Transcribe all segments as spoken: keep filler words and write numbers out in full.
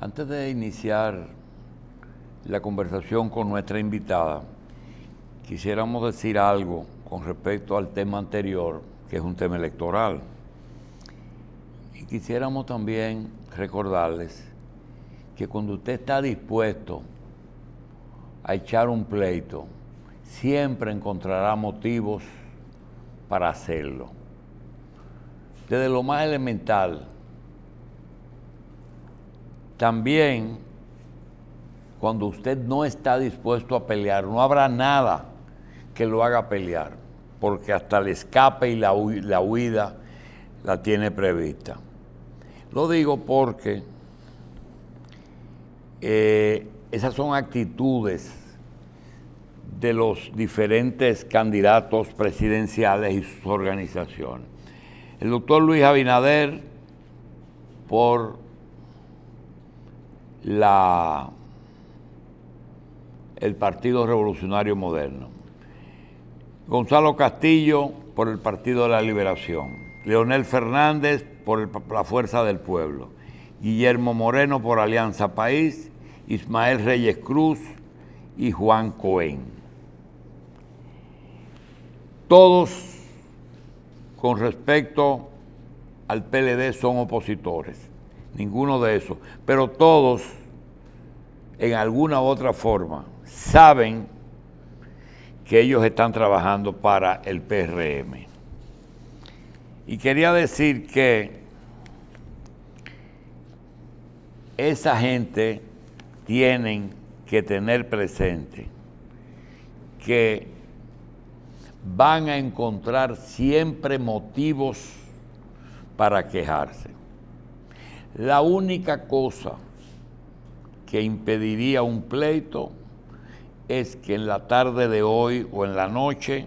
Antes de iniciar la conversación con nuestra invitada, quisiéramos decir algo con respecto al tema anterior, que es un tema electoral. Y quisiéramos también recordarles que cuando usted está dispuesto a echar un pleito, siempre encontrará motivos para hacerlo. Desde lo más elemental, también cuando usted no está dispuesto a pelear, no habrá nada que lo haga pelear, porque hasta el escape y la, hu la huida la tiene prevista. Lo digo porque eh, esas son actitudes de los diferentes candidatos presidenciales y sus organizaciones. El doctor Luis Abinader, por la, el Partido Revolucionario Moderno. Gonzalo Castillo, por el Partido de la Liberación. Leonel Fernández, por el, la Fuerza del Pueblo. Guillermo Moreno, por Alianza País. Ismael Reyes Cruz y Juan Cohen. Todos, con respecto al P L D, son opositores. Ninguno de esos, pero todos en alguna u otra forma saben que ellos están trabajando para el P R M. Y quería decir que esa gente tienen que tener presente que van a encontrar siempre motivos para quejarse. La única cosa que impediría un pleito es que en la tarde de hoy o en la noche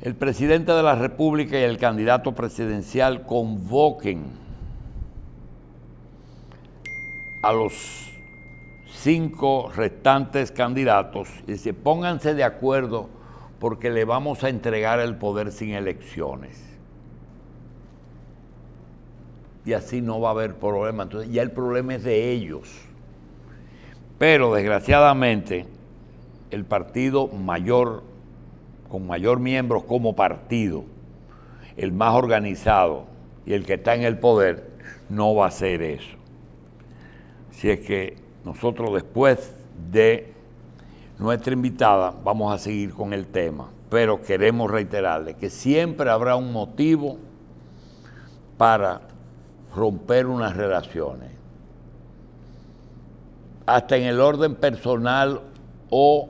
el presidente de la República y el candidato presidencial convoquen a los cinco restantes candidatos y se pónganse de acuerdo porque le vamos a entregar el poder sin elecciones. Y así no va a haber problema. Entonces ya el problema es de ellos. Pero desgraciadamente el partido mayor, con mayor miembros como partido, el más organizado y el que está en el poder, no va a hacer eso. Así es que nosotros, después de nuestra invitada, vamos a seguir con el tema. Pero queremos reiterarle que siempre habrá un motivo para romper unas relaciones, hasta en el orden personal o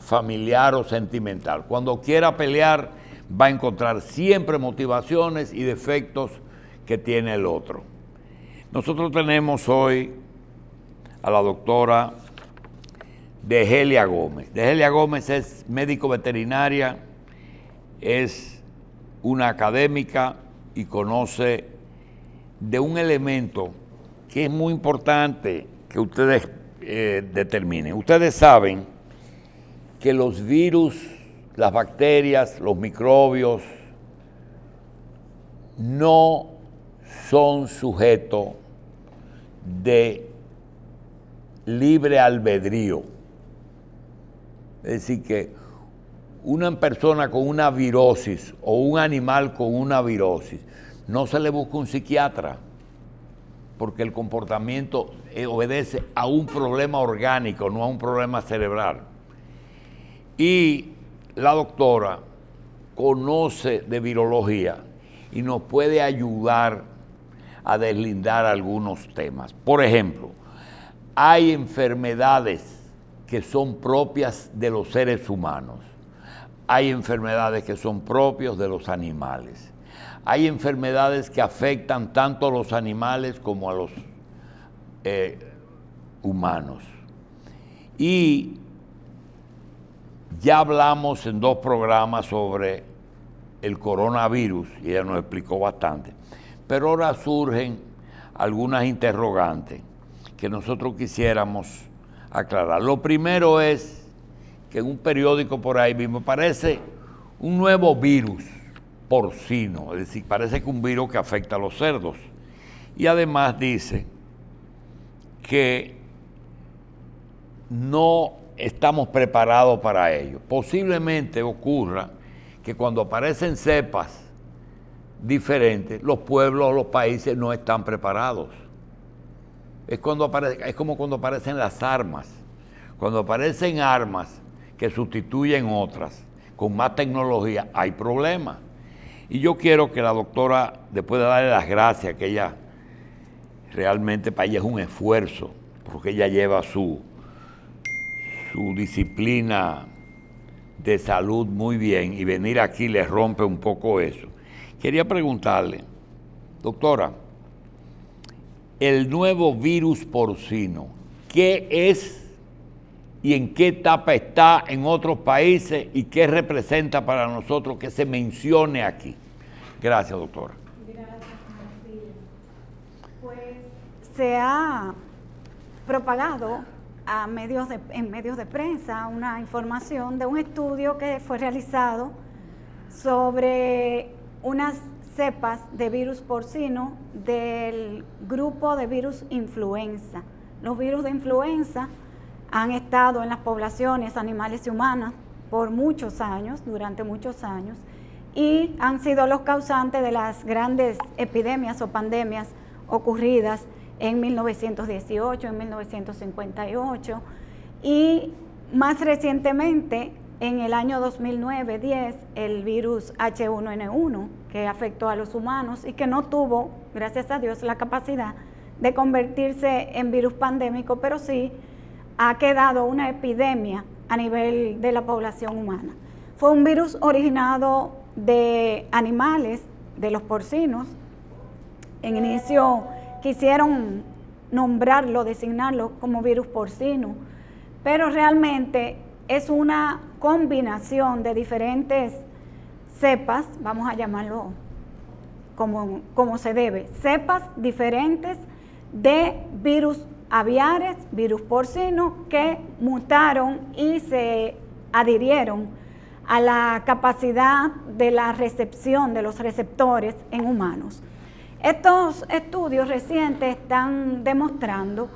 familiar o sentimental. Cuando quiera pelear va a encontrar siempre motivaciones y defectos que tiene el otro. Nosotros tenemos hoy a la doctora Degelia Gómez. Degelia Gómez es médico veterinaria, es una académica y conoce de un elemento que es muy importante que ustedes eh, determinen. Ustedes saben que los virus, las bacterias, los microbios no son sujetos de libre albedrío. Es decir, que una persona con una virosis o un animal con una virosis no se le busca un psiquiatra, porque el comportamiento obedece a un problema orgánico, no a un problema cerebral. Y la doctora conoce de virología y nos puede ayudar a deslindar algunos temas. Por ejemplo, hay enfermedades que son propias de los seres humanos, hay enfermedades que son propias de los animales. Hay enfermedades que afectan tanto a los animales como a los eh, humanos. Y ya hablamos en dos programas sobre el coronavirus, y ella nos explicó bastante. Pero ahora surgen algunas interrogantes que nosotros quisiéramos aclarar. Lo primero es que en un periódico por ahí mismo aparece un nuevo virus porcino, es decir, parece que un virus que afecta a los cerdos. Y además dice que no estamos preparados para ello. Posiblemente ocurra que cuando aparecen cepas diferentes, los pueblos, los países no están preparados. Es, cuando aparece, es como cuando aparecen las armas. Cuando aparecen armas que sustituyen otras con más tecnología, hay problemas. Y yo quiero que la doctora, después de darle las gracias, que ella realmente para ella es un esfuerzo, porque ella lleva su, su disciplina de salud muy bien y venir aquí le rompe un poco eso. Quería preguntarle, doctora, el nuevo virus porcino, ¿qué es y en qué etapa está en otros países y qué representa para nosotros que se mencione aquí? Gracias, doctora. Gracias, Martín. Pues se ha propagado a medios de, en medios de prensa una información de un estudio que fue realizado sobre unas cepas de virus porcino del grupo de virus influenza. Los virus de influenza han estado en las poblaciones animales y humanas por muchos años, durante muchos años, y han sido los causantes de las grandes epidemias o pandemias ocurridas en mil novecientos dieciocho, en mil novecientos cincuenta y ocho, y más recientemente, en el año dos mil nueve diez, el virus H uno N uno, que afectó a los humanos y que no tuvo, gracias a Dios, la capacidad de convertirse en virus pandémico, pero sí ha quedado una epidemia a nivel de la población humana. Fue un virus originado de animales, de los porcinos. En inicio quisieron nombrarlo, designarlo como virus porcino, pero realmente es una combinación de diferentes cepas, vamos a llamarlo como, como se debe, cepas diferentes de virus aviares, virus porcinos, que mutaron y se adhirieron a la capacidad de la recepción de los receptores en humanos. Estos estudios recientes están demostrando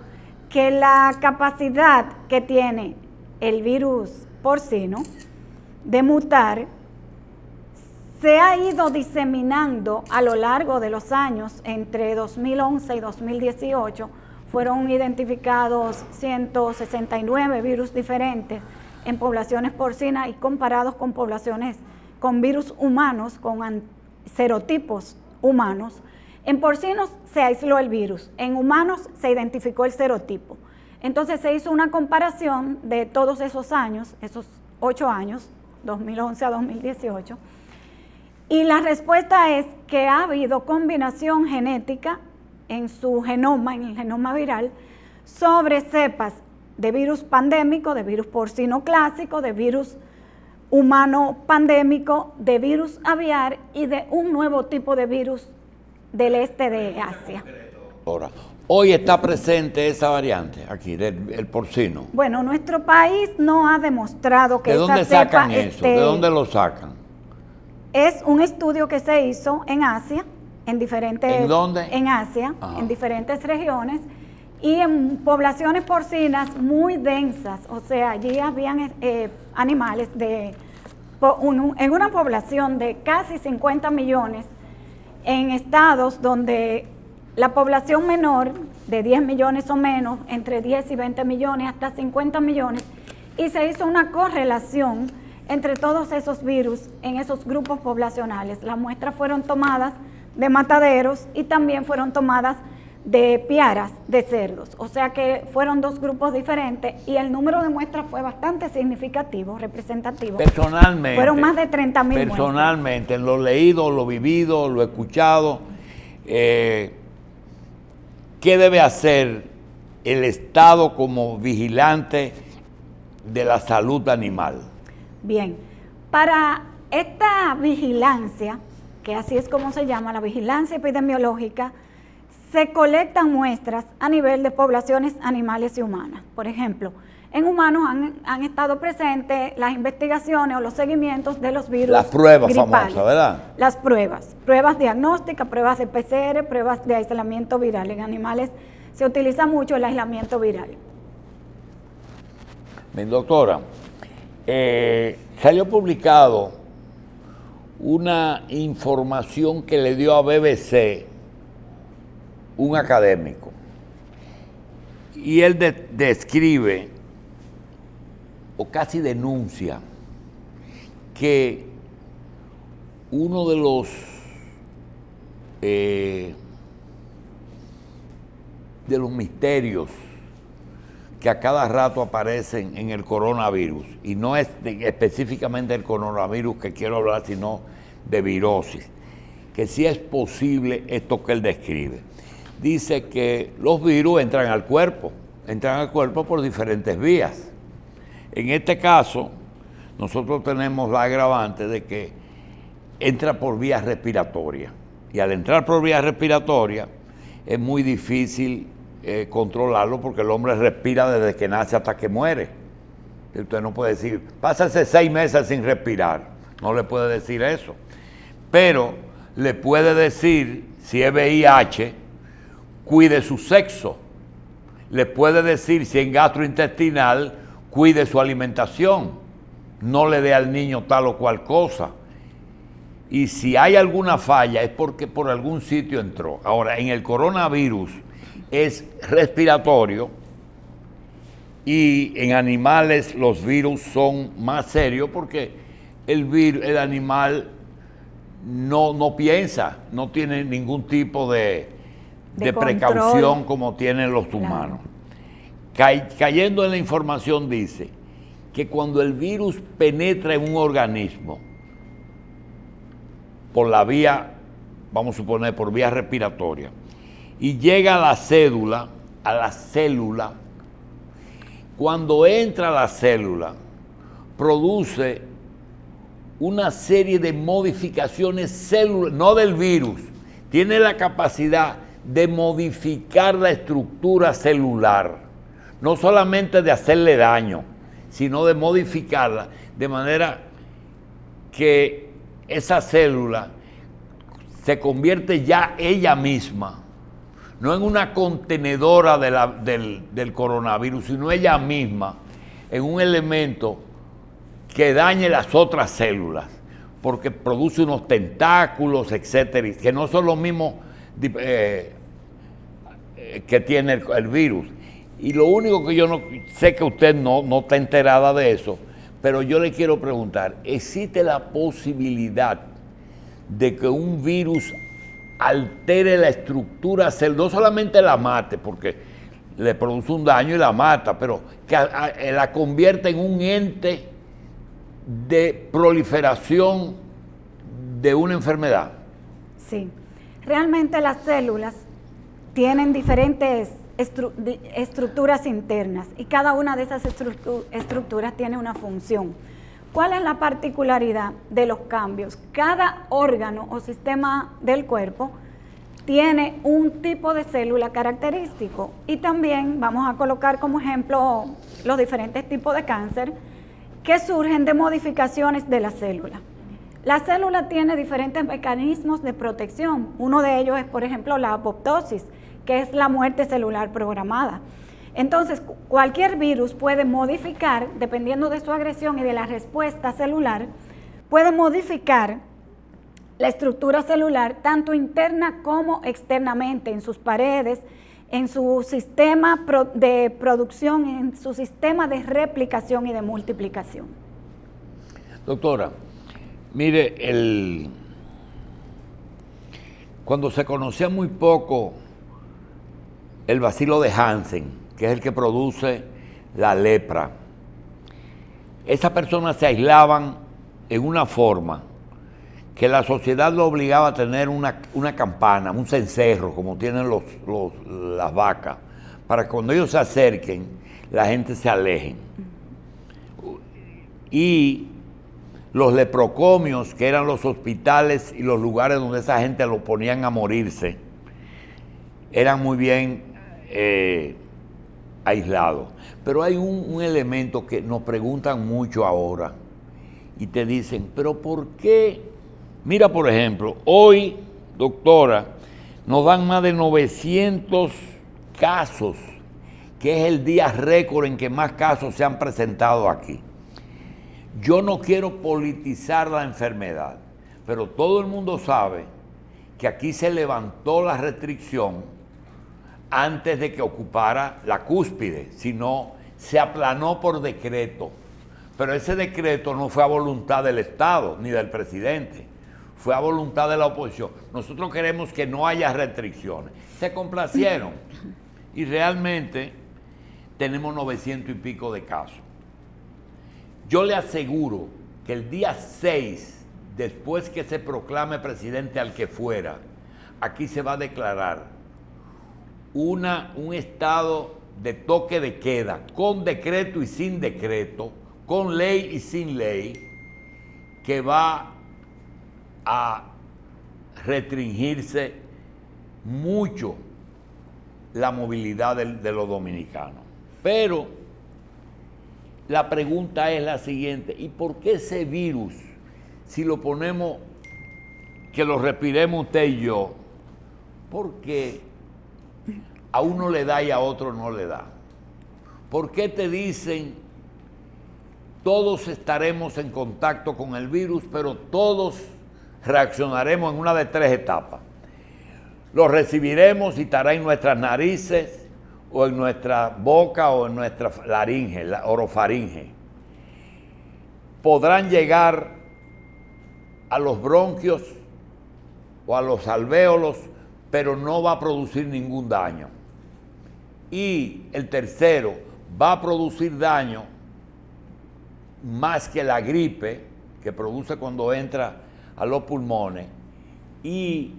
que la capacidad que tiene el virus porcino de mutar se ha ido diseminando a lo largo de los años. Entre dos mil once y dos mil dieciocho fueron identificados ciento sesenta y nueve virus diferentes en poblaciones porcinas y comparados con poblaciones con virus humanos, con serotipos humanos. En porcinos se aisló el virus, en humanos se identificó el serotipo. Entonces se hizo una comparación de todos esos años, esos ocho años, dos mil once a dos mil dieciocho, y la respuesta es que ha habido combinación genética en su genoma, en el genoma viral, sobre cepas de virus pandémico, de virus porcino clásico, de virus humano pandémico, de virus aviar y de un nuevo tipo de virus del este de Asia. Ahora, hoy está presente esa variante aquí, del el porcino. Bueno, nuestro país no ha demostrado que ¿De dónde esa sacan cepa eso? Este, ¿De dónde lo sacan? Es un estudio que se hizo en Asia, en diferentes, ¿En dónde? En Asia, Ajá. en diferentes regiones y en poblaciones porcinas muy densas, o sea, allí habían eh, animales de, en una población de casi cincuenta millones, en estados donde la población menor de diez millones o menos, entre diez y veinte millones, hasta cincuenta millones, y se hizo una correlación entre todos esos virus en esos grupos poblacionales. Las muestras fueron tomadas de mataderos y también fueron tomadas de piaras de cerdos. O sea que fueron dos grupos diferentes y el número de muestras fue bastante significativo, representativo. Personalmente. Fueron más de treinta mil muestras. Personalmente, lo leído, lo vivido, lo escuchado, eh, ¿qué debe hacer el Estado como vigilante de la salud animal? Bien, para esta vigilancia, que así es como se llama, la vigilancia epidemiológica, se colectan muestras a nivel de poblaciones animales y humanas. Por ejemplo, en humanos han, han estado presentes las investigaciones o los seguimientos de los virus. Las pruebas famosas, ¿verdad? Las pruebas, pruebas diagnósticas, pruebas de P C R, pruebas de aislamiento viral. En animales se utiliza mucho el aislamiento viral. Mi doctora, eh, salió publicado una información que le dio a B B C un académico y él de, describe o casi denuncia que uno de los eh, de los misterios que a cada rato aparecen en el coronavirus, y no es de, específicamente del coronavirus que quiero hablar, sino de virosis, que sí es posible esto que él describe. Dice que los virus entran al cuerpo, entran al cuerpo por diferentes vías. En este caso, nosotros tenemos la agravante de que entra por vías respiratorias, y al entrar por vías respiratorias es muy difícil Eh, controlarlo, porque el hombre respira desde que nace hasta que muere. Usted no puede decir, pásase seis meses sin respirar, no le puede decir eso, pero le puede decir, si es V I H, cuide su sexo, le puede decir, si es gastrointestinal, cuide su alimentación, no le dé al niño tal o cual cosa, y si hay alguna falla es porque por algún sitio entró. Ahora, en el coronavirus es respiratorio, y en animales los virus son más serios porque el, vir, el animal no, no piensa, no tiene ningún tipo de, de, de precaución como tienen los humanos. Claro. Cayendo en la información dice que cuando el virus penetra en un organismo por la vía, vamos a suponer, por vía respiratoria, y llega a la célula, a la célula, cuando entra a la célula, produce una serie de modificaciones celulares, no del virus, tiene la capacidad de modificar la estructura celular, no solamente de hacerle daño, sino de modificarla, de manera que esa célula se convierte ya ella misma, no en una contenedora de la, del, del coronavirus, sino ella misma, en un elemento que dañe las otras células, porque produce unos tentáculos, etcétera, que no son los mismos eh, que tiene el, el virus. Y lo único que yo no sé, que usted no, no está enterada de eso, pero yo le quiero preguntar, ¿existe la posibilidad de que un virus altere la estructura celular, no solamente la mate, porque le produce un daño y la mata, pero que a, a, la convierta en un ente de proliferación de una enfermedad? Sí, realmente las células tienen diferentes estru estructuras internas, y cada una de esas estru estructuras tiene una función. ¿Cuál es la particularidad de los cambios? Cada órgano o sistema del cuerpo tiene un tipo de célula característico, y también vamos a colocar como ejemplo los diferentes tipos de cáncer que surgen de modificaciones de la célula. La célula tiene diferentes mecanismos de protección. Uno de ellos es, por ejemplo, la apoptosis, que es la muerte celular programada. Entonces, cualquier virus puede modificar, dependiendo de su agresión y de la respuesta celular, puede modificar la estructura celular tanto interna como externamente, en sus paredes, en su sistema de producción, en su sistema de replicación y de multiplicación. Doctora, mire, el... cuando se conocía muy poco el bacilo de Hansen, que es el que produce la lepra, esas personas se aislaban en una forma que la sociedad lo obligaba a tener una, una campana, un cencerro, como tienen los, los, las vacas, para que cuando ellos se acerquen, la gente se aleje. Y los leprocomios, que eran los hospitales y los lugares donde esa gente lo ponían a morirse, eran muy bien... Eh, aislado. Pero hay un, un elemento que nos preguntan mucho ahora y te dicen, pero ¿por qué? Mira, por ejemplo, hoy, doctora, nos dan más de novecientos casos, que es el día récord en que más casos se han presentado aquí. Yo no quiero politizar la enfermedad, pero todo el mundo sabe que aquí se levantó la restricción antes de que ocupara la cúspide, sino se aplanó por decreto. Pero ese decreto no fue a voluntad del Estado ni del presidente, fue a voluntad de la oposición. Nosotros queremos que no haya restricciones. Se complacieron y realmente tenemos novecientos y pico de casos. Yo le aseguro que el día seis, después que se proclame presidente al que fuera, aquí se va a declarar Una, un estado de toque de queda, con decreto y sin decreto, con ley y sin ley, que va a restringirse mucho la movilidad de, de los dominicanos. Pero la pregunta es la siguiente, ¿y por qué ese virus, si lo ponemos, que lo respiremos usted y yo, por qué a uno le da y a otro no le da? ¿Por qué te dicen todos estaremos en contacto con el virus, pero todos reaccionaremos en una de tres etapas? Lo recibiremos y estará en nuestras narices o en nuestra boca o en nuestra laringe, la orofaringe. Podrán llegar a los bronquios o a los alvéolos, pero no va a producir ningún daño. Y el tercero, va a producir daño más que la gripe que produce cuando entra a los pulmones, y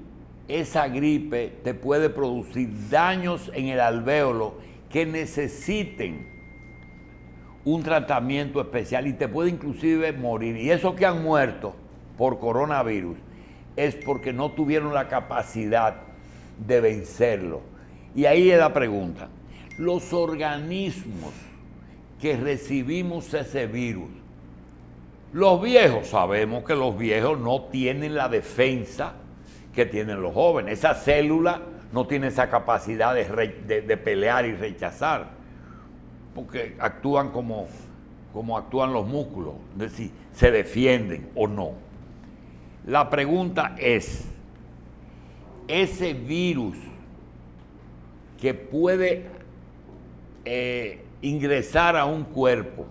esa gripe te puede producir daños en el alvéolo que necesiten un tratamiento especial y te puede inclusive morir. Y esos que han muerto por coronavirus es porque no tuvieron la capacidad de vencerlo. Y ahí es la pregunta. Los organismos que recibimos ese virus, los viejos, sabemos que los viejos no tienen la defensa que tienen los jóvenes. Esa célula no tiene esa capacidad de, re, de, de pelear y rechazar, porque actúan como, como actúan los músculos, es decir, se defienden o no. La pregunta es, ese virus que puede eh, ingresar a un cuerpo,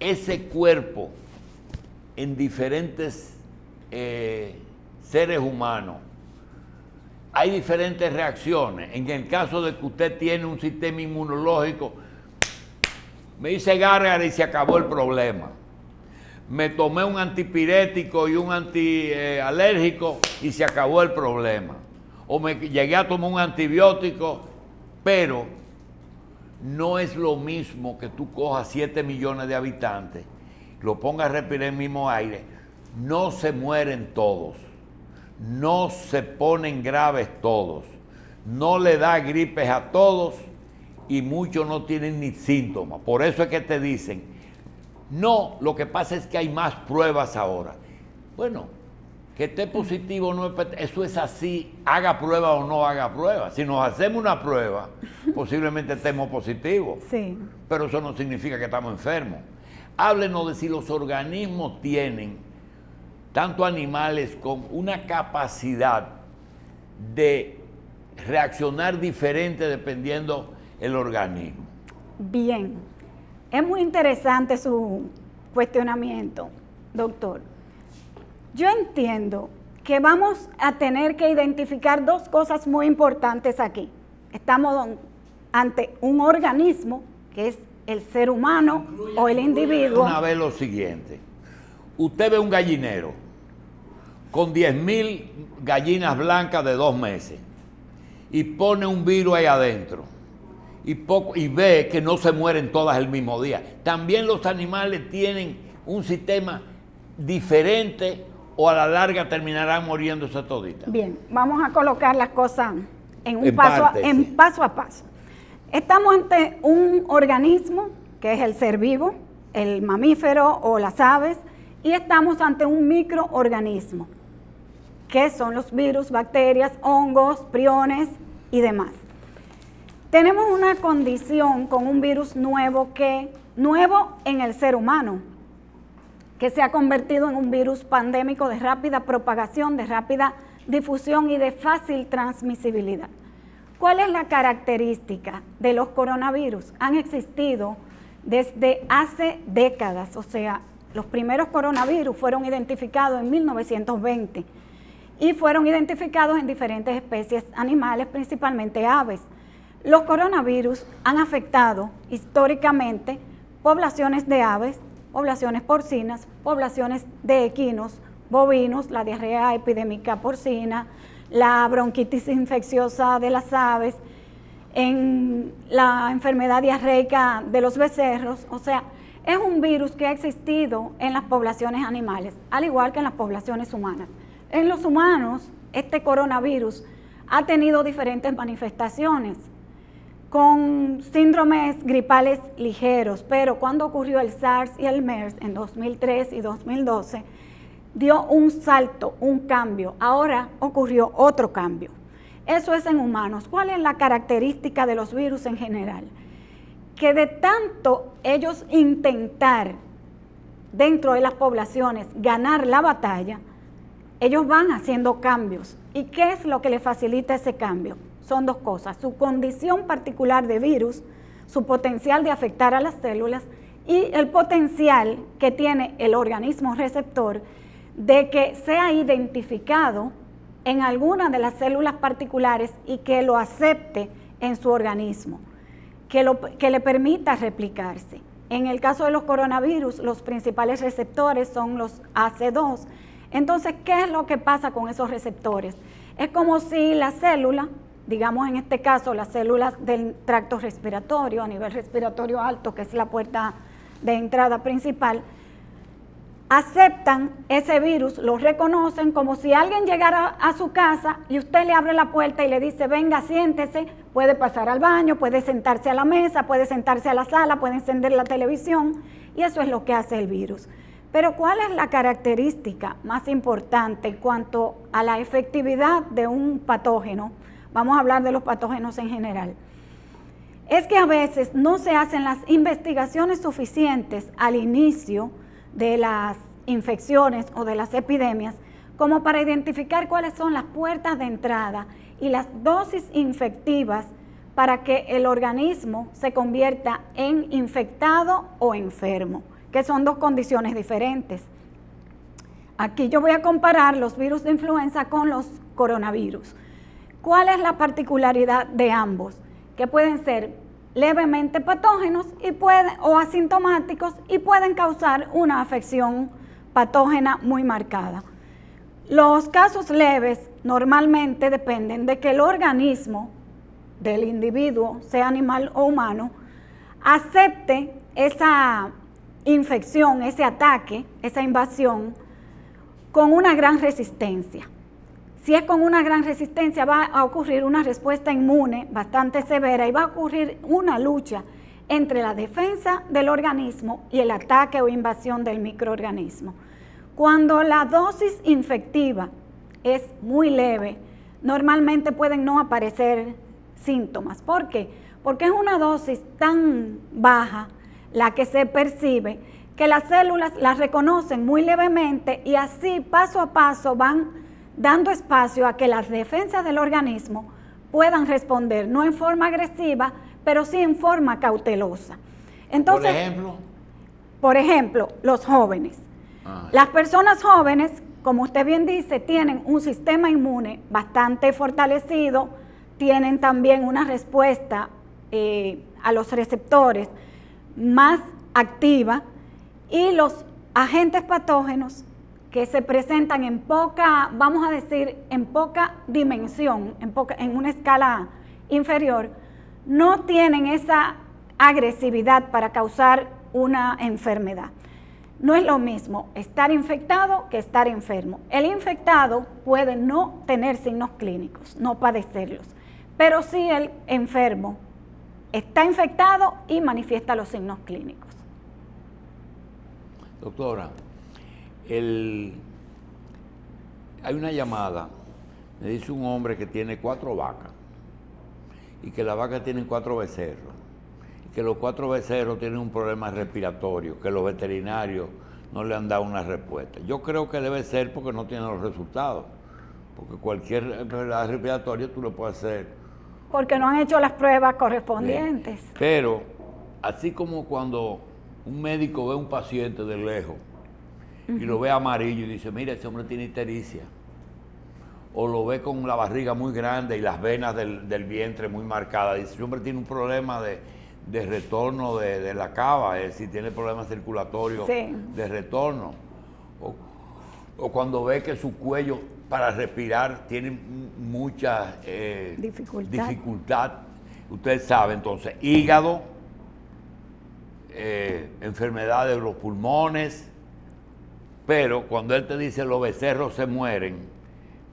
ese cuerpo en diferentes eh, seres humanos, hay diferentes reacciones. En el caso de que usted tiene un sistema inmunológico, me hice gárgara y se acabó el problema. Me tomé un antipirético y un antialérgico eh, y se acabó el problema. O me llegué a tomar un antibiótico, pero no es lo mismo que tú cojas siete millones de habitantes, lo pongas a respirar el mismo aire, no se mueren todos, no se ponen graves todos, no le da gripes a todos y muchos no tienen ni síntomas. Por eso es que te dicen, no, lo que pasa es que hay más pruebas ahora. Bueno, que esté positivo o no, eso es así, haga prueba o no haga prueba. Si nos hacemos una prueba, posiblemente estemos positivos. Sí. Pero eso no significa que estamos enfermos. Háblenos de si los organismos tienen, tanto animales con una capacidad de reaccionar diferente dependiendo el organismo. Bien. Es muy interesante su cuestionamiento, doctor. Yo entiendo que vamos a tener que identificar dos cosas muy importantes aquí. Estamos ante un organismo que es el ser humano incluye, o el individuo. Una vez lo siguiente. Usted ve un gallinero con diez mil gallinas blancas de dos meses y pone un virus ahí adentro. Y, poco, y ve que no se mueren todas el mismo día. También los animales tienen un sistema diferente o a la larga terminarán muriéndose toditas. Bien, vamos a colocar las cosas en un en paso, parte, a, en sí. paso a paso. Estamos ante un organismo que es el ser vivo, el mamífero o las aves, y estamos ante un microorganismo, que son los virus, bacterias, hongos, priones y demás. Tenemos una condición con un virus nuevo, que, nuevo en el ser humano, que se ha convertido en un virus pandémico de rápida propagación, de rápida difusión y de fácil transmisibilidad. ¿Cuál es la característica de los coronavirus? Han existido desde hace décadas, o sea, los primeros coronavirus fueron identificados en mil novecientos veinte y fueron identificados en diferentes especies animales, principalmente aves. Los coronavirus han afectado históricamente poblaciones de aves, poblaciones porcinas, poblaciones de equinos, bovinos, la diarrea epidémica porcina, la bronquitis infecciosa de las aves, en la enfermedad diarreica de los becerros. O sea, es un virus que ha existido en las poblaciones animales, al igual que en las poblaciones humanas. En los humanos, este coronavirus ha tenido diferentes manifestaciones, con síndromes gripales ligeros, pero cuando ocurrió el SARS y el MERS en dos mil tres y dos mil doce, dio un salto, un cambio. Ahora ocurrió otro cambio. Eso es en humanos. ¿Cuál es la característica de los virus en general? Que de tanto ellos intentar dentro de las poblaciones ganar la batalla, ellos van haciendo cambios. ¿Y qué es lo que les facilita ese cambio? Son dos cosas: su condición particular de virus, su potencial de afectar a las células y el potencial que tiene el organismo receptor de que sea identificado en alguna de las células particulares y que lo acepte en su organismo, que, lo, que le permita replicarse. En el caso de los coronavirus, los principales receptores son los A C dos. Entonces, ¿qué es lo que pasa con esos receptores? Es como si la célula, digamos en este caso las células del tracto respiratorio, a nivel respiratorio alto, que es la puerta de entrada principal, aceptan ese virus, lo reconocen, como si alguien llegara a su casa y usted le abre la puerta y le dice: venga, siéntese, puede pasar al baño, puede sentarse a la mesa, puede sentarse a la sala, puede encender la televisión, y eso es lo que hace el virus. Pero ¿cuál es la característica más importante en cuanto a la efectividad de un patógeno? Vamos a hablar de los patógenos en general. Es que a veces no se hacen las investigaciones suficientes al inicio de las infecciones o de las epidemias, como para identificar cuáles son las puertas de entrada y las dosis infectivas para que el organismo se convierta en infectado o enfermo, que son dos condiciones diferentes. Aquí yo voy a comparar los virus de influenza con los coronavirus. ¿Cuál es la particularidad de ambos? Que pueden ser levemente patógenos y pueden, o asintomáticos, y pueden causar una afección patógena muy marcada. Los casos leves normalmente dependen de que el organismo del individuo, sea animal o humano, acepte esa infección, ese ataque, esa invasión, con una gran resistencia. Si es con una gran resistencia, va a ocurrir una respuesta inmune bastante severa y va a ocurrir una lucha entre la defensa del organismo y el ataque o invasión del microorganismo. Cuando la dosis infectiva es muy leve, normalmente pueden no aparecer síntomas. ¿Por qué? Porque es una dosis tan baja la que se percibe que las células las reconocen muy levemente y así paso a paso van dando espacio a que las defensas del organismo puedan responder, no en forma agresiva, pero sí en forma cautelosa. Entonces, por ejemplo, por ejemplo los jóvenes. Ay. Las personas jóvenes, como usted bien dice, tienen un sistema inmune bastante fortalecido, tienen también una respuesta eh, a los receptores más activa, y los agentes patógenos que se presentan en poca, vamos a decir, en poca dimensión, en, poca, en una escala inferior, no tienen esa agresividad para causar una enfermedad. No es lo mismo estar infectado que estar enfermo. El infectado puede no tener signos clínicos, no padecerlos, pero sí el enfermo está infectado y manifiesta los signos clínicos. Doctora, el... hay una llamada, me dice un hombre que tiene cuatro vacas y que las vacas tienen cuatro becerros, y que los cuatro becerros tienen un problema respiratorio, que los veterinarios no le han dado una respuesta. Yo creo que debe ser porque no tienen los resultados, porque cualquier enfermedad respiratoria tú lo puedes hacer. Porque no han hecho las pruebas correspondientes. Bien. Pero, así como cuando un médico ve a un paciente de lejos, y lo ve amarillo y dice, mira, ese hombre tiene ictericia. O lo ve con la barriga muy grande y las venas del, del vientre muy marcadas. Dice, ese hombre tiene un problema de, de retorno de, de la cava, es decir, tiene problemas circulatorios sí. de retorno. O, o cuando ve que su cuello para respirar tiene mucha eh, dificultad. dificultad. Usted sabe, entonces, hígado, eh, enfermedades de los pulmones. Pero cuando él te dice los becerros se mueren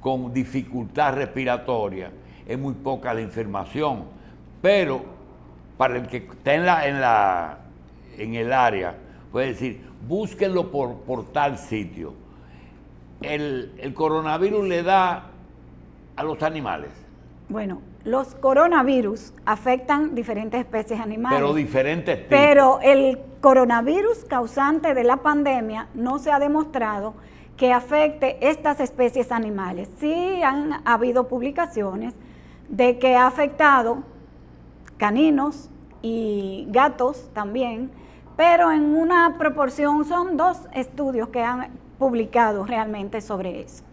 con dificultad respiratoria, es muy poca la información. Pero para el que está en, la, en, la, en el área, puede decir, búsquenlo por, por tal sitio. El, el coronavirus le da a los animales. Bueno, los coronavirus afectan diferentes especies animales. Pero diferentes tipos. Pero el coronavirus causante de la pandemia no se ha demostrado que afecte estas especies animales. Sí han habido publicaciones de que ha afectado caninos y gatos también, pero en una proporción, son dos estudios que han publicado realmente sobre eso.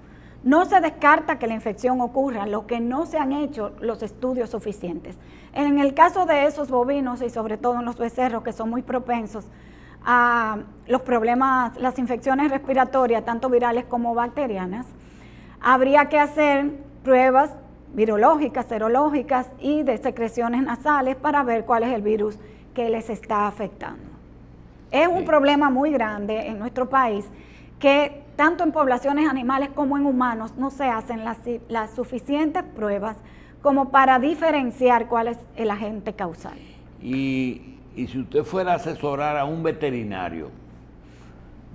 No se descarta que la infección ocurra, lo que no se han hecho los estudios suficientes. En el caso de esos bovinos y sobre todo en los becerros, que son muy propensos a los problemas, las infecciones respiratorias, tanto virales como bacterianas, habría que hacer pruebas virológicas, serológicas y de secreciones nasales para ver cuál es el virus que les está afectando. Es un problema muy grande en nuestro país que tanto en poblaciones animales como en humanos no se hacen las, las suficientes pruebas como para diferenciar cuál es el agente causal. Y, y si usted fuera a asesorar a un veterinario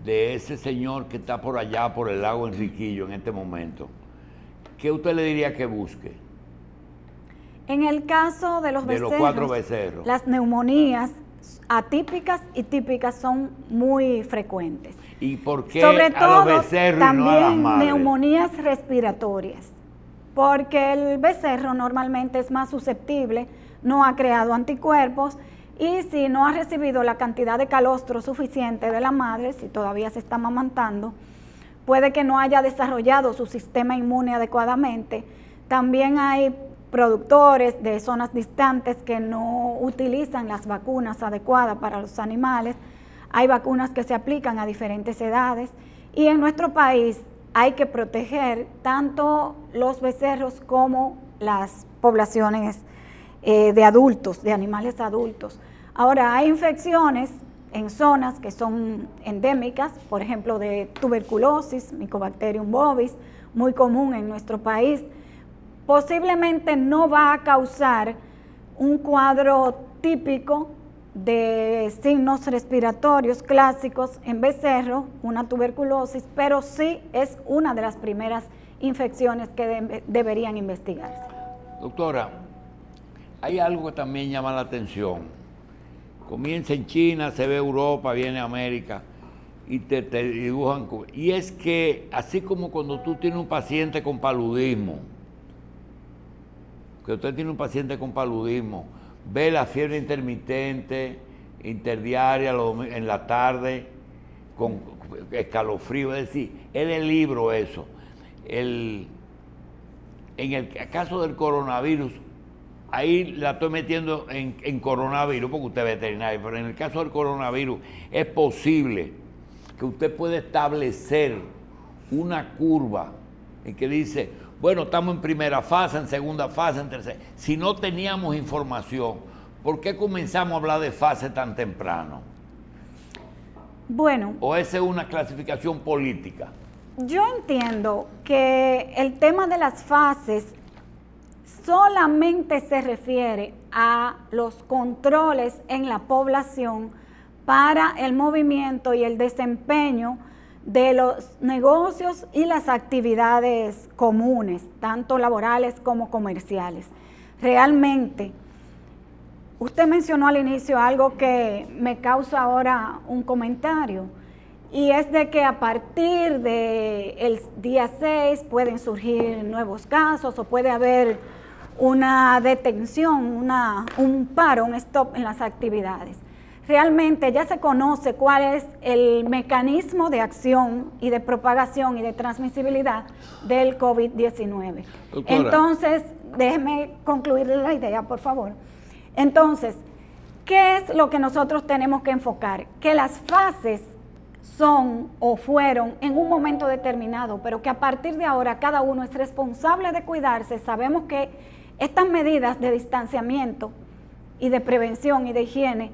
de ese señor que está por allá, por el lago Enriquillo en este momento, ¿qué usted le diría que busque? En el caso de los becerros, de los cuatro becerros, las neumonías atípicas y típicas son muy frecuentes. ¿Y por qué sobre todo a los becerros también y no a las madres? Neumonías respiratorias, porque el becerro normalmente es más susceptible, no ha creado anticuerpos y si no ha recibido la cantidad de calostro suficiente de la madre, si todavía se está amamantando, puede que no haya desarrollado su sistema inmune adecuadamente. También hay productores de zonas distantes que no utilizan las vacunas adecuadas para los animales. Hay vacunas que se aplican a diferentes edades y en nuestro país hay que proteger tanto los becerros como las poblaciones eh, de adultos, de animales adultos. Ahora, hay infecciones en zonas que son endémicas, por ejemplo, de tuberculosis, Mycobacterium bovis, muy común en nuestro país. Posiblemente no va a causar un cuadro típico de signos respiratorios clásicos en becerro, una tuberculosis, pero sí es una de las primeras infecciones que de- deberían investigarse. Doctora, hay algo que también llama la atención. Comienza en China, se ve Europa, viene a América y te, te dibujan. Y es que así como cuando tú tienes un paciente con paludismo, que usted tiene un paciente con paludismo, ve la fiebre intermitente, interdiaria en la tarde, con escalofrío, es decir, es el libro eso. El, en el caso del coronavirus, ahí la estoy metiendo en, en coronavirus, porque usted es veterinario, pero en el caso del coronavirus es posible que usted pueda establecer una curva en que dice, bueno, estamos en primera fase, en segunda fase, en tercera. Si no teníamos información, ¿por qué comenzamos a hablar de fase tan temprano? Bueno. ¿O esa es una clasificación política? Yo entiendo que el tema de las fases solamente se refiere a los controles en la población para el movimiento y el desempeño de los negocios y las actividades comunes, tanto laborales como comerciales. Realmente, usted mencionó al inicio algo que me causa ahora un comentario, y es de que a partir del día seis pueden surgir nuevos casos o puede haber una detención, una, un paro, un stop en las actividades. Realmente ya se conoce cuál es el mecanismo de acción y de propagación y de transmisibilidad del COVID diecinueve. Entonces, déjeme concluir la idea, por favor. Entonces, ¿qué es lo que nosotros tenemos que enfocar? Que las fases son o fueron en un momento determinado, pero que a partir de ahora cada uno es responsable de cuidarse. Sabemos que estas medidas de distanciamiento y de prevención y de higiene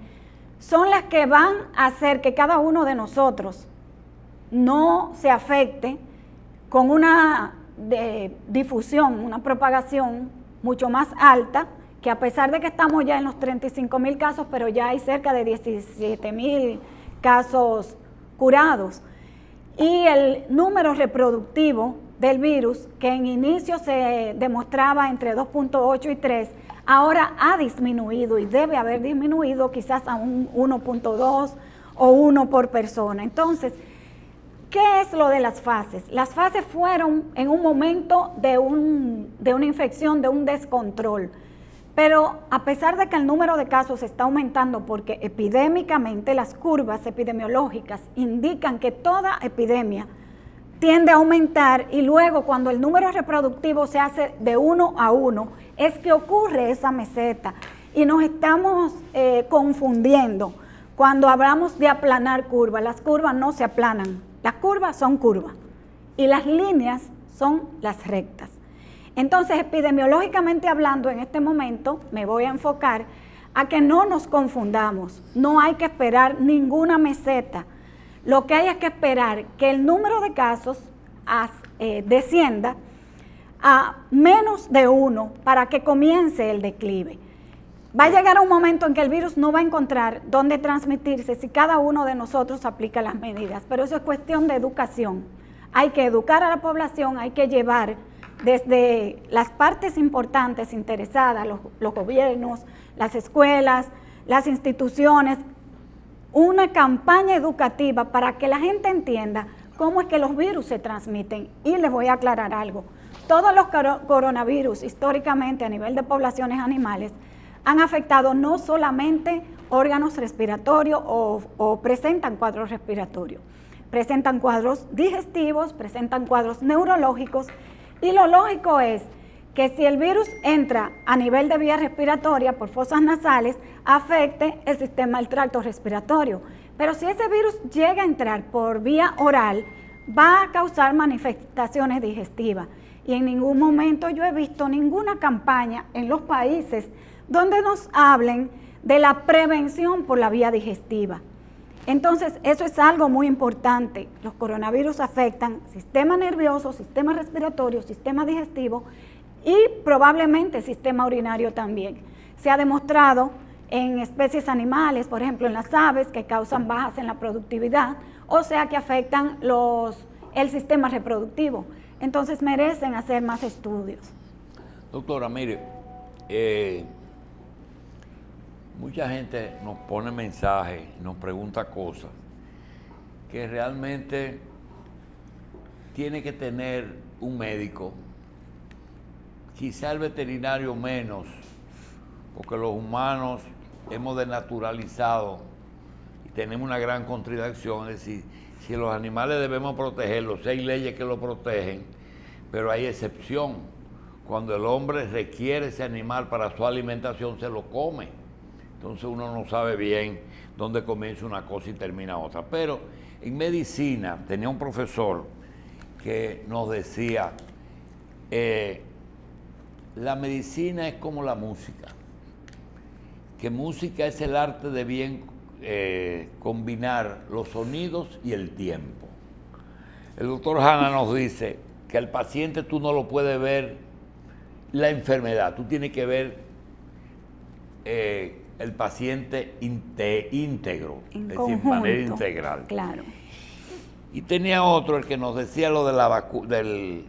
son las que van a hacer que cada uno de nosotros no se afecte con una de difusión, una propagación mucho más alta, que a pesar de que estamos ya en los treinta y cinco mil casos, pero ya hay cerca de diecisiete mil casos curados. Y el número reproductivo del virus, que en inicio se demostraba entre dos punto ocho y tres, ahora ha disminuido y debe haber disminuido quizás a un uno punto dos o uno por persona. Entonces, ¿qué es lo de las fases? Las fases fueron en un momento de, un, de una infección, de un descontrol. Pero a pesar de que el número de casos está aumentando, porque epidémicamente las curvas epidemiológicas indican que toda epidemia tiende a aumentar, y luego cuando el número reproductivo se hace de uno a uno, es que ocurre esa meseta. Y nos estamos eh, confundiendo cuando hablamos de aplanar curvas. Las curvas no se aplanan, las curvas son curvas y las líneas son las rectas. Entonces, epidemiológicamente hablando, en este momento me voy a enfocar a que no nos confundamos, no hay que esperar ninguna meseta. Lo que hay es que esperar que el número de casos as, eh, descienda a menos de uno para que comience el declive. Va a llegar un momento en que el virus no va a encontrar dónde transmitirse si cada uno de nosotros aplica las medidas, pero eso es cuestión de educación. Hay que educar a la población, hay que llevar desde las partes importantes interesadas, los, los gobiernos, las escuelas, las instituciones, una campaña educativa para que la gente entienda cómo es que los virus se transmiten. Y les voy a aclarar algo. Todos los coronavirus históricamente a nivel de poblaciones animales han afectado no solamente órganos respiratorios o, o presentan cuadros respiratorios, presentan cuadros digestivos, presentan cuadros neurológicos. Y lo lógico es que si el virus entra a nivel de vía respiratoria por fosas nasales, afecte el sistema del tracto respiratorio. Pero si ese virus llega a entrar por vía oral, va a causar manifestaciones digestivas. Y en ningún momento yo he visto ninguna campaña en los países donde nos hablen de la prevención por la vía digestiva. Entonces, eso es algo muy importante. Los coronavirus afectan sistema nervioso, sistema respiratorio, sistema digestivo y probablemente sistema urinario también. Se ha demostrado en especies animales, por ejemplo en las aves, que causan bajas en la productividad, o sea que afectan los, el sistema reproductivo. Entonces, merecen hacer más estudios. Doctora, mire, eh... mucha gente nos pone mensajes, nos pregunta cosas que realmente tiene que tener un médico, quizá el veterinario menos, porque los humanos hemos desnaturalizado y tenemos una gran contradicción. Es decir, si los animales debemos protegerlos, hay leyes que los protegen, pero hay excepción. Cuando el hombre requiere ese animal para su alimentación, se lo come. Entonces uno no sabe bien dónde comienza una cosa y termina otra. Pero en medicina tenía un profesor que nos decía, eh, la medicina es como la música, que música es el arte de bien eh, combinar los sonidos y el tiempo. El doctor Hanna nos dice que al paciente tú no lo puedes ver la enfermedad. Tú tienes que ver eh, el paciente íntegro, es decir, de manera integral. Claro. Y tenía otro, el que nos decía lo de la vacu del,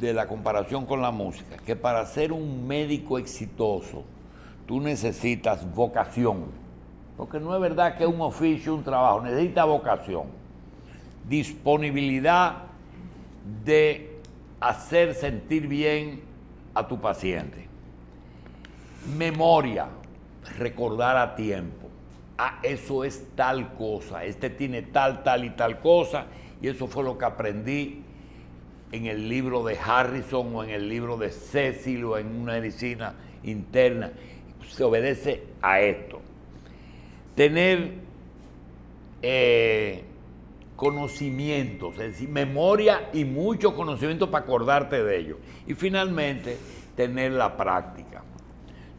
de la comparación con la música, que para ser un médico exitoso tú necesitas vocación. Porque no es verdad que es un oficio, un trabajo, necesita vocación, disponibilidad de hacer sentir bien a tu paciente, memoria, recordar a tiempo, ah, eso es tal cosa, este tiene tal, tal y tal cosa, y eso fue lo que aprendí en el libro de Harrison o en el libro de Cecil o en una medicina interna, se obedece a esto. Tener eh, conocimientos, es decir, memoria y mucho conocimiento para acordarte de ello. Y finalmente, tener la práctica.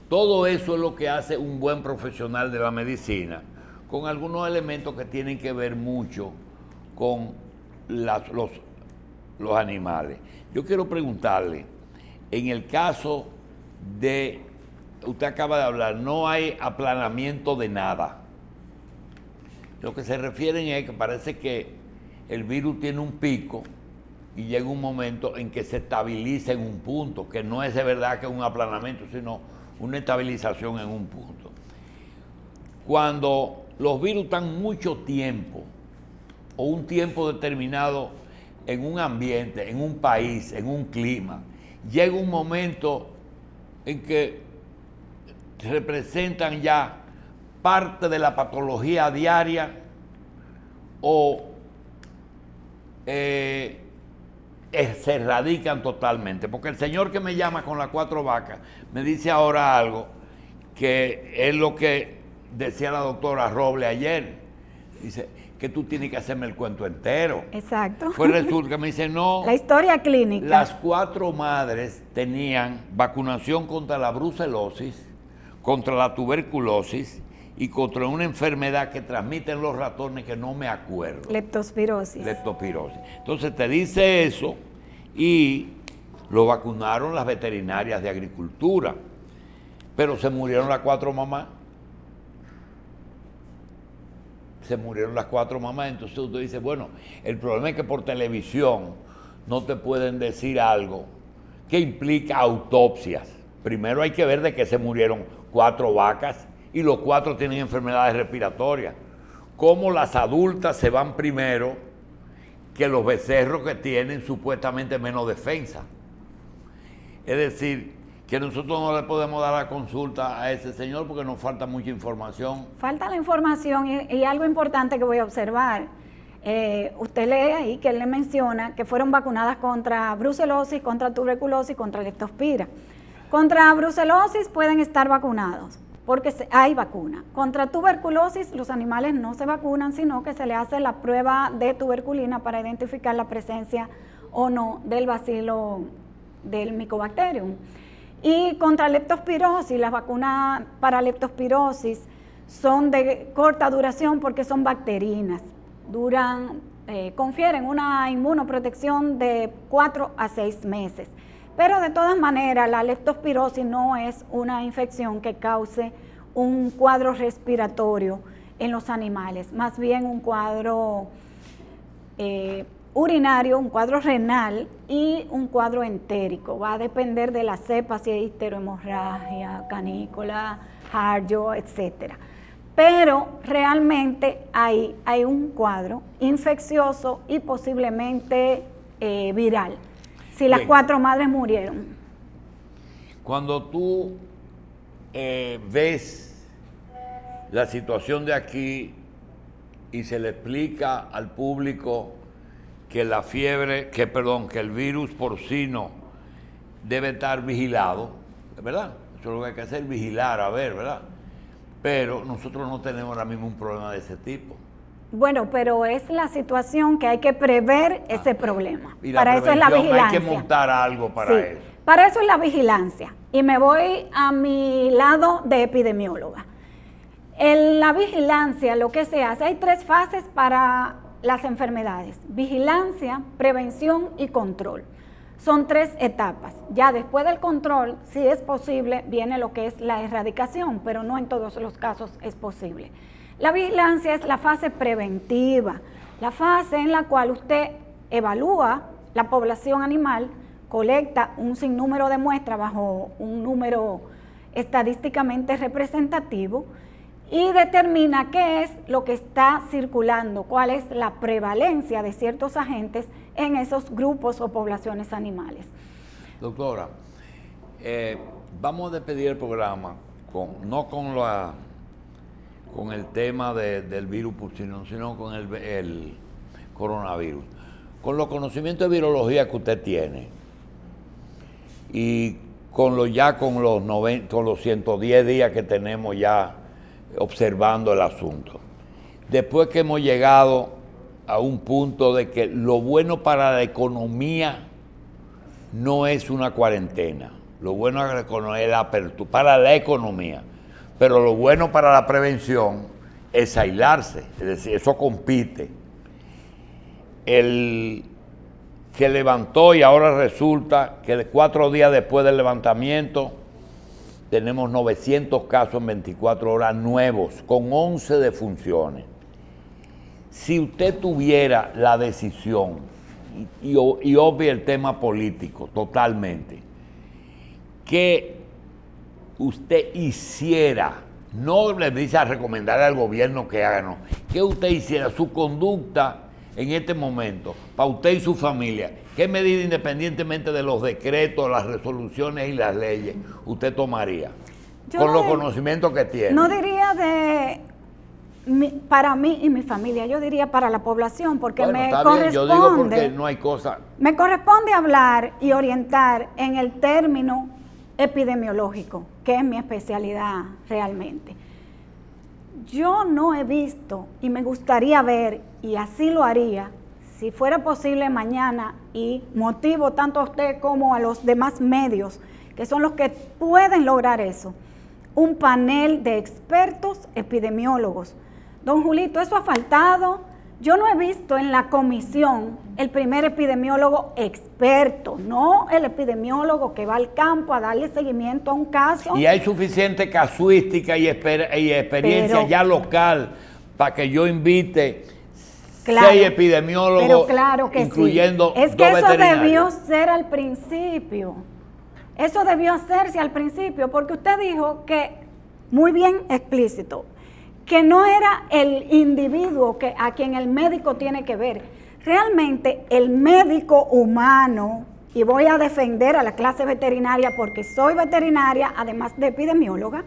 Todo eso es lo que hace un buen profesional de la medicina, con algunos elementos que tienen que ver mucho con las, los, los animales. Yo quiero preguntarle, en el caso de, usted acaba de hablar, no hay aplanamiento de nada. Lo que se refieren es que parece que el virus tiene un pico y llega un momento en que se estabiliza en un punto, que no es de verdad que es un aplanamiento, sino una estabilización en un punto. Cuando los virus están mucho tiempo o un tiempo determinado en un ambiente, en un país, en un clima, llega un momento en que representan ya parte de la patología diaria o eh, eh, se erradican totalmente. Porque el señor que me llama con las cuatro vacas me dice ahora algo que es lo que decía la doctora Roble ayer. Dice que tú tienes que hacerme el cuento entero. Exacto. Pues resulta que me dice no. La historia clínica. Las cuatro madres tenían vacunación contra la brucelosis, contra la tuberculosis y contra una enfermedad que transmiten los ratones que no me acuerdo. Leptospirosis. Leptospirosis. Entonces te dice eso y lo vacunaron las veterinarias de agricultura, pero se murieron las cuatro mamás. Se murieron las cuatro mamás, entonces usted dice, bueno, el problema es que por televisión no te pueden decir algo que implica autopsias. Primero hay que ver de qué se murieron cuatro vacas y los cuatro tienen enfermedades respiratorias. ¿Cómo las adultas se van primero que los becerros que tienen supuestamente menos defensa? Es decir, que nosotros no le podemos dar la consulta a ese señor porque nos falta mucha información. Falta la información y, y algo importante que voy a observar. Eh, usted lee ahí que él le menciona que fueron vacunadas contra brucelosis, contra tuberculosis, contra leptospira. Contra brucelosis pueden estar vacunados, porque hay vacuna. Contra tuberculosis los animales no se vacunan, sino que se le hace la prueba de tuberculina para identificar la presencia o no del bacilo del Mycobacterium. Y contra leptospirosis, las vacunas para leptospirosis son de corta duración porque son bacterinas. Duran, eh, confieren una inmunoprotección de cuatro a seis meses. Pero de todas maneras, la leptospirosis no es una infección que cause un cuadro respiratorio en los animales, más bien un cuadro eh, urinario, un cuadro renal y un cuadro entérico. Va a depender de la cepa, si hay histerohemorragia, canícula, jardio, etcétera. Pero realmente hay, hay un cuadro infeccioso y posiblemente eh, viral. Si las cuatro madres murieron. Cuando tú eh, ves la situación de aquí y se le explica al público que la fiebre, que perdón, que el virus porcino debe estar vigilado, ¿verdad? Eso es lo que hay que hacer, vigilar, a ver, ¿verdad? Pero nosotros no tenemos ahora mismo un problema de ese tipo. Bueno, pero es la situación que hay que prever ese problema. Y para eso es la vigilancia. Hay que montar algo para sí, eso. Para eso es la vigilancia. Y me voy a mi lado de epidemióloga. En la vigilancia, lo que se hace, hay tres fases para las enfermedades: vigilancia, prevención y control. Son tres etapas. Ya después del control, si es posible, viene lo que es la erradicación, pero no en todos los casos es posible. La vigilancia es la fase preventiva, la fase en la cual usted evalúa la población animal, colecta un sinnúmero de muestras bajo un número estadísticamente representativo y determina qué es lo que está circulando, cuál es la prevalencia de ciertos agentes en esos grupos o poblaciones animales. Doctora, eh, vamos a despedir el programa, con, no con, la, con el tema de, del virus, sino con el, el coronavirus, con los conocimientos de virología que usted tiene y con lo, ya con los, noventa, con los ciento diez días que tenemos ya observando el asunto. Después que hemos llegado a un punto de que lo bueno para la economía no es una cuarentena, lo bueno para la economía es la apertura, para la economía, pero lo bueno para la prevención es aislarse, es decir, eso compite. El que levantó y ahora resulta que cuatro días después del levantamiento tenemos novecientos casos en veinticuatro horas nuevos, con once defunciones. Si usted tuviera la decisión, y, y, y obvia el tema político totalmente, que usted hiciera, no le dice a recomendar al gobierno que haga, no, que usted hiciera su conducta en este momento, para usted y su familia, ¿qué medida, independientemente de los decretos, las resoluciones y las leyes, usted tomaría? Yo con los conocimientos que tiene. No diría de mi, para mí y mi familia, yo diría para la población, porque bueno, me está corresponde. Bien, yo digo porque no hay cosa. Me corresponde hablar y orientar en el término epidemiológico, que es mi especialidad realmente. Yo no he visto y me gustaría ver, y así lo haría, si fuera posible mañana, y motivo tanto a usted como a los demás medios, que son los que pueden lograr eso, un panel de expertos epidemiólogos. Don Julito, eso ha faltado. Yo no he visto en la comisión el primer epidemiólogo experto, no el epidemiólogo que va al campo a darle seguimiento a un caso. Y hay suficiente casuística y, exper y experiencia pero, ya local para que yo invite claro, seis epidemiólogos, claro que incluyendo sí. Es que dos eso debió ser al principio. Eso debió hacerse al principio, porque usted dijo que, muy bien explícito, que no era el individuo que, a quien el médico tiene que ver. Realmente el médico humano, y voy a defender a la clase veterinaria porque soy veterinaria, además de epidemióloga,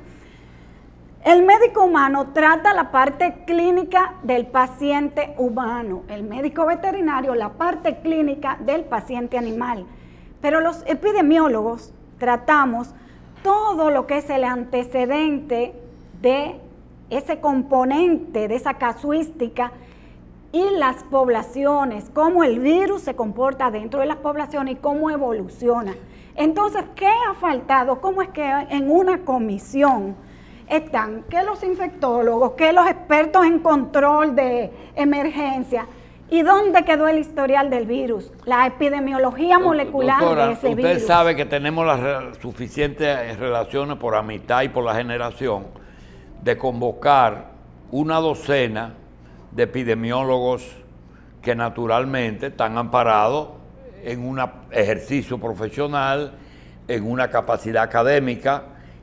el médico humano trata la parte clínica del paciente humano, el médico veterinario la parte clínica del paciente animal. Pero los epidemiólogos tratamos todo lo que es el antecedente de ese componente de esa casuística y las poblaciones, cómo el virus se comporta dentro de las poblaciones y cómo evoluciona. Entonces, ¿qué ha faltado? ¿Cómo es que en una comisión están que los infectólogos, que los expertos en control de emergencia? ¿Y dónde quedó el historial del virus? La epidemiología molecular, doctora, de ese usted virus. Usted sabe que tenemos las suficientes relaciones por amistad y por la generación de convocar una docena de epidemiólogos que naturalmente están amparados en un ejercicio profesional, en una capacidad académica,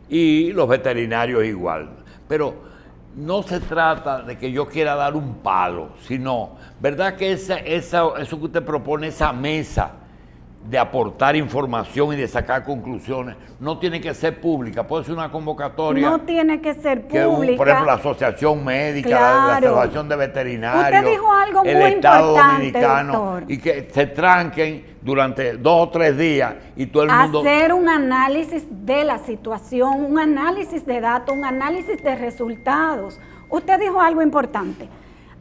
y los veterinarios igual. Pero no se trata de que yo quiera dar un palo, sino, ¿verdad que esa, esa, eso que usted propone, esa mesa de aportar información y de sacar conclusiones, no tiene que ser pública? Puede ser una convocatoria. No tiene que ser pública. Que, por ejemplo, la asociación médica, claro, la, la asociación de veterinarios. Usted dijo algo muy importante, el Estado Dominicano, doctor. Y que se tranquen durante dos o tres días y todo el mundo. Hacer un análisis de la situación, un análisis de datos, un análisis de resultados. Usted dijo algo importante.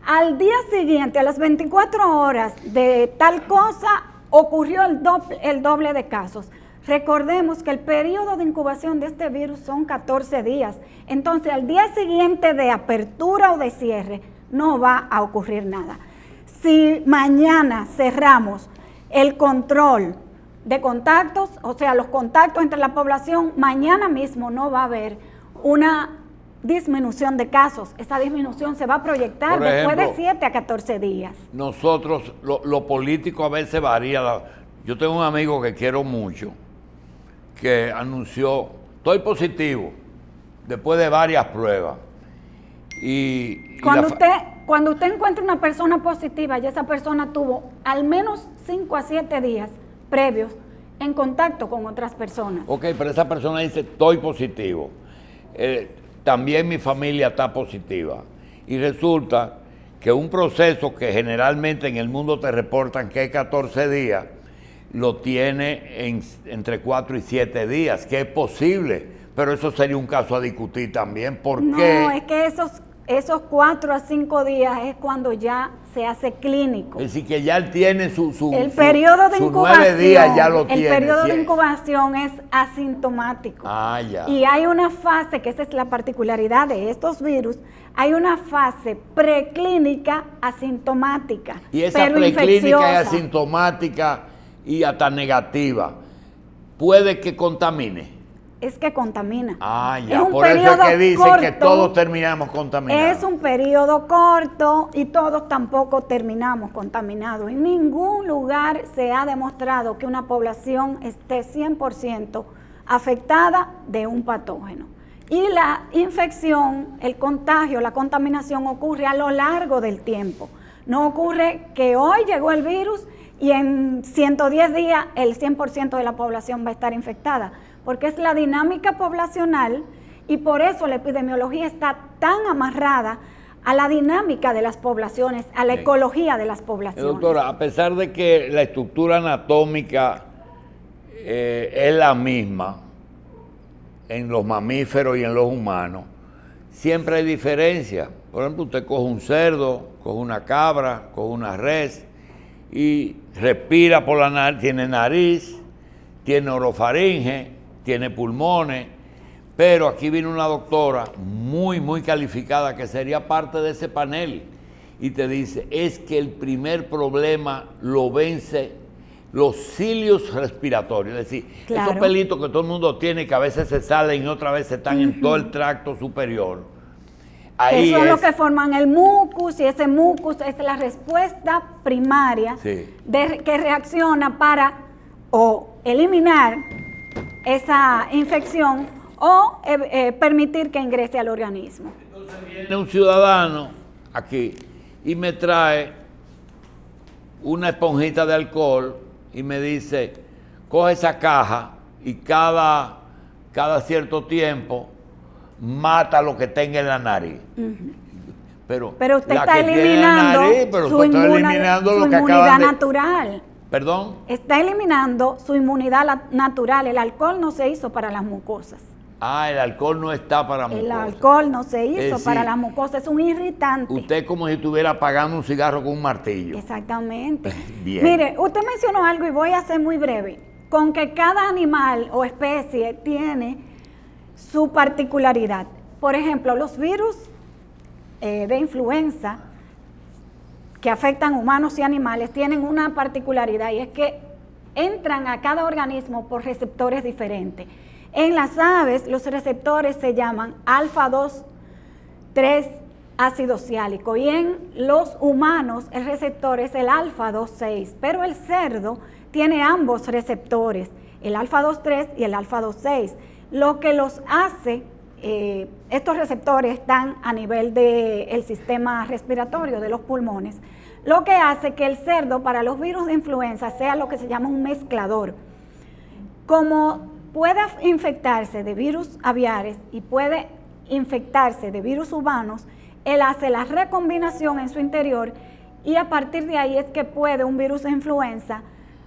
Al día siguiente, a las veinticuatro horas de tal cosa, ocurrió el doble, el doble de casos. Recordemos que el periodo de incubación de este virus son catorce días. Entonces, al día siguiente de apertura o de cierre, no va a ocurrir nada. Si mañana cerramos el control, de contactos, o sea, los contactos entre la población, mañana mismo no va a haber una disminución de casos. Esa disminución se va a proyectar ejemplo, después de siete a catorce días. Nosotros, lo, lo político a veces varía. Yo tengo un amigo que quiero mucho, que anunció, estoy positivo, después de varias pruebas. Y, y cuando, usted, cuando usted encuentra una persona positiva y esa persona tuvo al menos cinco a siete días previos en contacto con otras personas. Ok, pero esa persona dice, estoy positivo. Eh, también mi familia está positiva. Y resulta que un proceso que generalmente en el mundo te reportan que es catorce días, lo tiene en, entre cuatro y siete días, que es posible. Pero eso sería un caso a discutir también. ¿Por qué? No, es que esos, esos cuatro a cinco días es cuando ya se hace clínico. Es decir, que ya él tiene su, su, el su, periodo de su incubación, nueve días ya lo el tiene. El periodo si de es. incubación es asintomático. Ah, ya. Y hay una fase, que esa es la particularidad de estos virus, hay una fase preclínica asintomática. Y esa pero preclínica infecciosa. Es asintomática y hasta negativa. Puede que contamine. Es que contamina. Ah, ya, es por eso es que dicen corto, que todos terminamos contaminados. Es un periodo corto y todos tampoco terminamos contaminados. En ningún lugar se ha demostrado que una población esté cien por ciento afectada de un patógeno. Y la infección, el contagio, la contaminación ocurre a lo largo del tiempo. No ocurre que hoy llegó el virus y en ciento diez días el cien por ciento de la población va a estar infectada, porque es la dinámica poblacional y por eso la epidemiología está tan amarrada a la dinámica de las poblaciones, a la ecología de las poblaciones. Doctora, a pesar de que la estructura anatómica eh, es la misma en los mamíferos y en los humanos, siempre hay diferencias. Por ejemplo, usted coge un cerdo, coge una cabra, coge una res y respira por la nariz, tiene nariz, tiene orofaringe, tiene pulmones, pero aquí viene una doctora muy, muy calificada que sería parte de ese panel y te dice, es que el primer problema lo vence los cilios respiratorios, es decir, claro, esos pelitos que todo el mundo tiene que a veces se salen y otra vez están uh-huh. en todo el tracto superior. Ahí eso es, es lo que forman el mucus y ese mucus es la respuesta primaria sí. de, que reacciona para o eliminar esa infección o eh, eh, permitir que ingrese al organismo. Entonces viene un ciudadano aquí y me trae una esponjita de alcohol y me dice, coge esa caja y cada, cada cierto tiempo mata lo que tenga en la nariz. Uh-huh. pero, pero usted la está que eliminando tiene nariz, pero su, usted está eliminando su lo que inmunidad de... natural. ¿Perdón? Está eliminando su inmunidad natural. El alcohol no se hizo para las mucosas. Ah, el alcohol no está para mucosas. El alcohol no se hizo decir, para las mucosas. Es un irritante. Usted es como si estuviera apagando un cigarro con un martillo. Exactamente. Bien. Mire, usted mencionó algo y voy a ser muy breve. Con que cada animal o especie tiene su particularidad. Por ejemplo, los virus eh, de influenza que afectan humanos y animales, tienen una particularidad y es que entran a cada organismo por receptores diferentes. En las aves, los receptores se llaman alfa dos tres ácido siálico y en los humanos el receptor es el alfa dos seis, pero el cerdo tiene ambos receptores, el alfa dos tres y el alfa dos seis, lo que los hace... Eh, estos receptores están a nivel del sistema respiratorio, de los pulmones, lo que hace que el cerdo para los virus de influenza sea lo que se llama un mezclador. Como puede infectarse de virus aviares y puede infectarse de virus humanos, él hace la recombinación en su interior y a partir de ahí es que puede un virus de influenza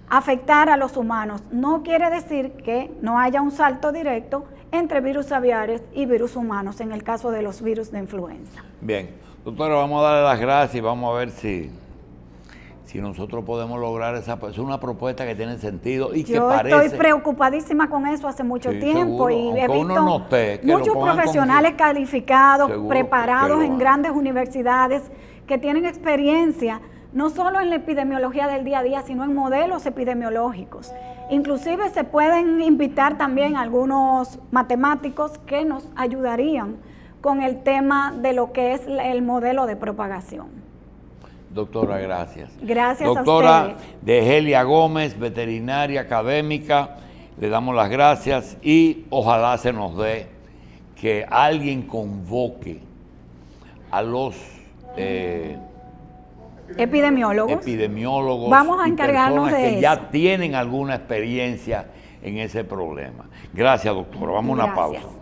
afectar a los humanos. No quiere decir que no haya un salto directo entre virus aviares y virus humanos, en el caso de los virus de influenza. Bien, doctora, vamos a darle las gracias y vamos a ver si, si nosotros podemos lograr esa... Es una propuesta que tiene sentido y yo que parece... Yo estoy preocupadísima con eso hace mucho sí, tiempo seguro. y Aunque he visto no esté, muchos profesionales con... calificados, seguro, preparados en grandes universidades que tienen experiencia no solo en la epidemiología del día a día, sino en modelos epidemiológicos. Inclusive se pueden invitar también algunos matemáticos que nos ayudarían con el tema de lo que es el modelo de propagación. Doctora, gracias. Gracias a ustedes. Doctora Degelia Gómez, veterinaria académica, le damos las gracias y ojalá se nos dé que alguien convoque a los... Eh, Epidemiólogos. Epidemiólogos. Vamos a encargarnos de eso. Que ya tienen alguna experiencia en ese problema. Gracias, doctora. Vamos a una pausa.